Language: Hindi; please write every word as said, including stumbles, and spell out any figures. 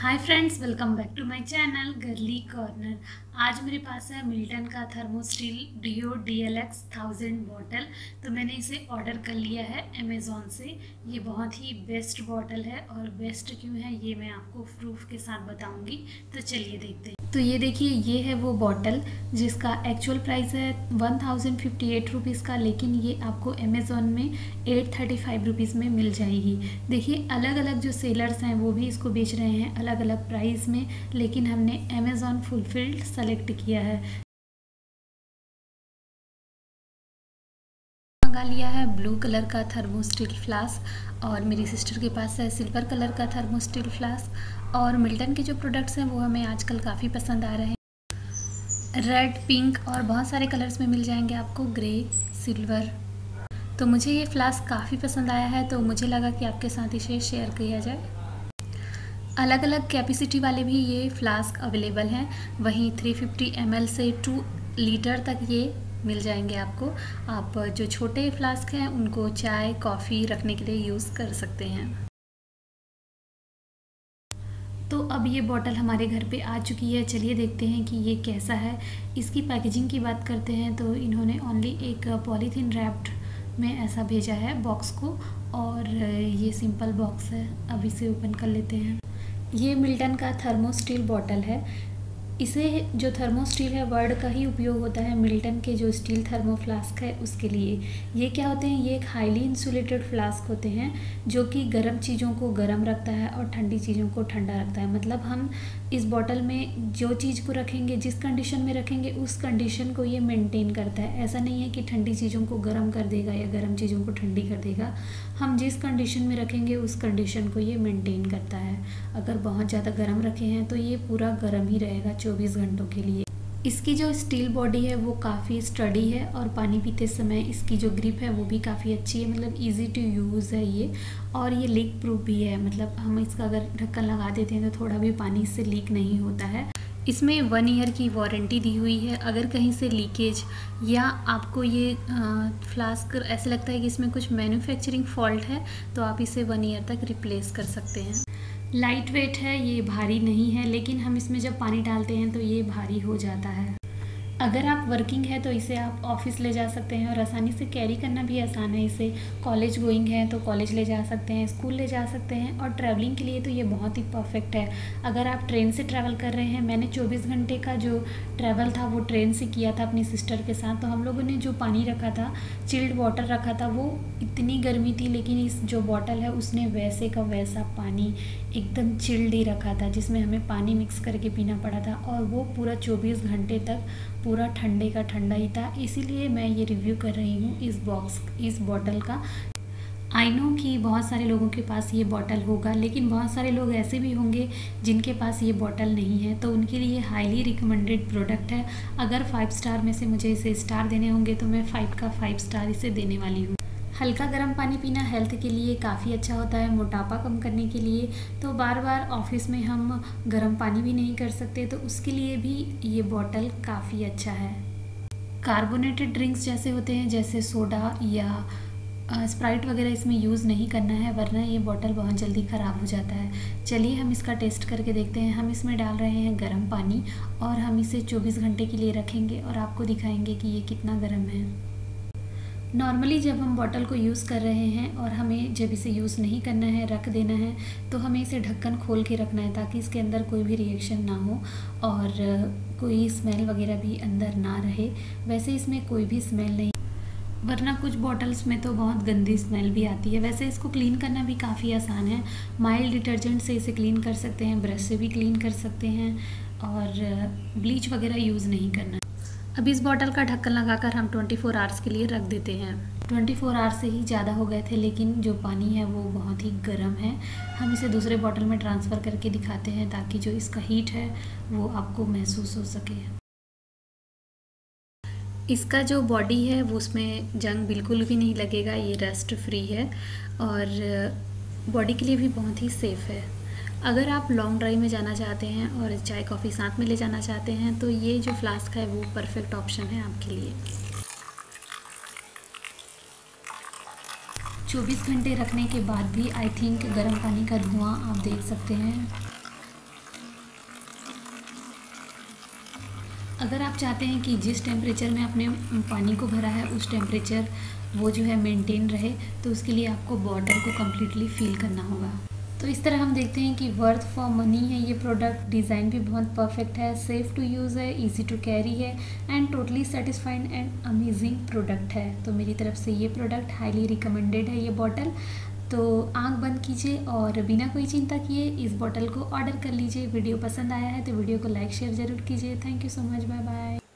Hi friends, welcome back to my channel girly corner. आज मेरे पास है मिल्टन का Thermosteel duo D L X thousand bottle. तो मैंने इसे ऑर्डर कर लिया है अमेज़ॉन से। ये बहुत ही बेस्ट बॉटल है और बेस्ट क्यों है ये मैं आपको प्रूफ के साथ बताऊंगी। तो चलिए देखते हैं। तो ये देखिए, ये है वो बॉटल जिसका एक्चुअल प्राइस है one thousand fifty eight rupees का, लेकिन ये आपको अमेज़ॉन में एट थर्टी फाइव रुपीज़ में मिल जाएगी। देखिए अलग अलग जो सेलर्स हैं वो भी इसको बेच रहे हैं अलग अलग प्राइस में, लेकिन हमने अमेज़ॉन फुलफिल्ड सेलेक्ट किया है। मंगा लिया है ब्लू कलर का थर्मोस्टील फ्लास्क और मेरी सिस्टर के पास है सिल्वर कलर का थर्मोस्टील फ्लास्क। और मिल्टन के जो प्रोडक्ट्स हैं वो हमें आजकल काफ़ी पसंद आ रहे हैं। रेड, पिंक और बहुत सारे कलर्स में मिल जाएंगे आपको, ग्रे, सिल्वर। तो मुझे ये फ्लास्क काफ़ी पसंद आया है तो मुझे लगा कि आपके साथ इसे शेयर किया जाए। अलग अलग कैपेसिटी वाले भी ये फ्लास्क अवेलेबल हैं। वहीं तीन सौ पचास एम एल से दो लीटर तक ये मिल जाएंगे आपको। आप जो छोटे फ्लास्क हैं उनको चाय, कॉफ़ी रखने के लिए यूज़ कर सकते हैं। तो अब ये बॉटल हमारे घर पे आ चुकी है। चलिए देखते हैं कि ये कैसा है। इसकी पैकेजिंग की बात करते हैं तो इन्होंने ओनली एक पॉलीथीन रैप्ड में ऐसा भेजा है बॉक्स को, और ये सिंपल बॉक्स है। अब इसे ओपन कर लेते हैं। ये मिल्टन का थर्मोस्टील बॉटल है। इसे जो थर्मोस्टील है वर्ड का ही उपयोग होता है मिल्टन के जो स्टील थर्मो फ्लास्क है उसके लिए। ये क्या होते हैं, ये एक हाईली इंसुलेटेड फ्लास्क होते हैं जो कि गर्म चीज़ों को गर्म रखता है और ठंडी चीज़ों को ठंडा रखता है। मतलब हम इस बॉटल में जो चीज़ को रखेंगे, जिस कंडीशन में रखेंगे उस कंडीशन को ये मेंटेन करता है। ऐसा नहीं है कि ठंडी चीज़ों को गर्म कर देगा या गर्म चीज़ों को ठंडी कर देगा। हम जिस कंडीशन में रखेंगे उस कंडीशन को ये मेंटेन करता है। अगर बहुत ज़्यादा गर्म रखे हैं तो ये पूरा गर्म ही रहेगा चौबीस घंटों के लिए। इसकी जो स्टील बॉडी है वो काफ़ी स्टडी है और पानी पीते समय इसकी जो ग्रिप है वो भी काफ़ी अच्छी है। मतलब इजी टू यूज़ है ये, और ये लीक प्रूफ भी है। मतलब हम इसका अगर ढक्कन लगा देते हैं तो थोड़ा भी पानी इससे लीक नहीं होता है। इसमें वन ईयर की वारंटी दी हुई है। अगर कहीं से लीकेज या आपको ये फ्लास्क ऐसे लगता है कि इसमें कुछ मैन्युफैक्चरिंग फॉल्ट है तो आप इसे वन ईयर तक रिप्लेस कर सकते हैं। लाइट वेट है, ये भारी नहीं है, लेकिन हम इसमें जब पानी डालते हैं तो ये भारी हो जाता है। अगर आप वर्किंग है तो इसे आप ऑफिस ले जा सकते हैं और आसानी से कैरी करना भी आसान है इसे। कॉलेज गोइंग है तो कॉलेज ले जा सकते हैं, स्कूल ले जा सकते हैं, और ट्रैवलिंग के लिए तो ये बहुत ही परफेक्ट है। अगर आप ट्रेन से ट्रैवल कर रहे हैं, मैंने चौबीस घंटे का जो ट्रैवल था वो ट्रेन से किया था अपनी सिस्टर के साथ, तो हम लोगों ने जो पानी रखा था, चिल्ड वाटर रखा था, वो इतनी गर्मी थी, लेकिन इस जो बॉटल है उसने वैसे का वैसा पानी एकदम चिल्ड ही रखा था, जिसमें हमें पानी मिक्स करके पीना पड़ा था, और वो पूरा चौबीस घंटे तक पूरा ठंडे का ठंडा ही था। इसीलिए मैं ये रिव्यू कर रही हूँ इस बॉक्स इस बॉटल का। आई नो कि बहुत सारे लोगों के पास ये बॉटल होगा, लेकिन बहुत सारे लोग ऐसे भी होंगे जिनके पास ये बॉटल नहीं है, तो उनके लिए हाईली रिकमेंडेड प्रोडक्ट है। अगर फाइव स्टार में से मुझे इसे स्टार देने होंगे तो मैं फाइव का फाइव स्टार इसे देने वाली हूँ। हल्का गर्म पानी पीना हेल्थ के लिए काफ़ी अच्छा होता है, मोटापा कम करने के लिए। तो बार बार ऑफिस में हम गर्म पानी भी नहीं कर सकते तो उसके लिए भी ये बॉटल काफ़ी अच्छा है। कार्बोनेटेड ड्रिंक्स जैसे होते हैं, जैसे सोडा या स्प्राइट वगैरह, इसमें यूज़ नहीं करना है, वरना ये बॉटल बहुत जल्दी ख़राब हो जाता है। चलिए हम इसका टेस्ट करके देखते हैं। हम इसमें डाल रहे हैं गर्म पानी और हम इसे चौबीस घंटे के लिए रखेंगे और आपको दिखाएंगे कि ये कितना गर्म है। नॉर्मली जब हम बॉटल को यूज़ कर रहे हैं और हमें जब इसे यूज़ नहीं करना है, रख देना है, तो हमें इसे ढक्कन खोल के रखना है ताकि इसके अंदर कोई भी रिएक्शन ना हो और कोई स्मेल वगैरह भी अंदर ना रहे। वैसे इसमें कोई भी स्मेल नहीं, वरना कुछ बॉटल्स में तो बहुत गंदी स्मेल भी आती है। वैसे इसको क्लीन करना भी काफ़ी आसान है। माइल्ड डिटर्जेंट से इसे क्लीन कर सकते हैं, ब्रश से भी क्लीन कर सकते हैं, और ब्लीच वगैरह यूज़ नहीं करना। अब इस बॉटल का ढक्कन लगाकर हम चौबीस आवर्स के लिए रख देते हैं। चौबीस आवर्स से ही ज़्यादा हो गए थे, लेकिन जो पानी है वो बहुत ही गर्म है। हम इसे दूसरे बॉटल में ट्रांसफ़र करके दिखाते हैं ताकि जो इसका हीट है वो आपको महसूस हो सके। इसका जो बॉडी है वो उसमें जंग बिल्कुल भी नहीं लगेगा, ये रस्ट फ्री है और बॉडी के लिए भी बहुत ही सेफ़ है। अगर आप लॉन्ग ड्राइव में जाना चाहते हैं और चाय कॉफ़ी साथ में ले जाना चाहते हैं तो ये जो फ्लास्क है वो परफेक्ट ऑप्शन है आपके लिए। चौबीस घंटे रखने के बाद भी आई थिंक गर्म पानी का धुआं आप देख सकते हैं। अगर आप चाहते हैं कि जिस टेम्परेचर में आपने पानी को भरा है उस टेम्परेचर वो जो है मेंटेन रहे, तो उसके लिए आपको बॉर्डर को कम्प्लीटली फिल करना होगा। तो इस तरह हम देखते हैं कि वर्थ फॉर मनी है ये प्रोडक्ट। डिज़ाइन भी बहुत परफेक्ट है, सेफ़ टू यूज़ है, इजी टू कैरी है and totally satisfied and amazing product है। तो मेरी तरफ से ये प्रोडक्ट हाईली रिकमेंडेड है ये बॉटल। तो आँख बंद कीजिए और बिना कोई चिंता किए इस बॉटल को ऑर्डर कर लीजिए। वीडियो पसंद आया है तो वीडियो को लाइक शेयर ज़रूर कीजिए। Thank you so much, bye bye.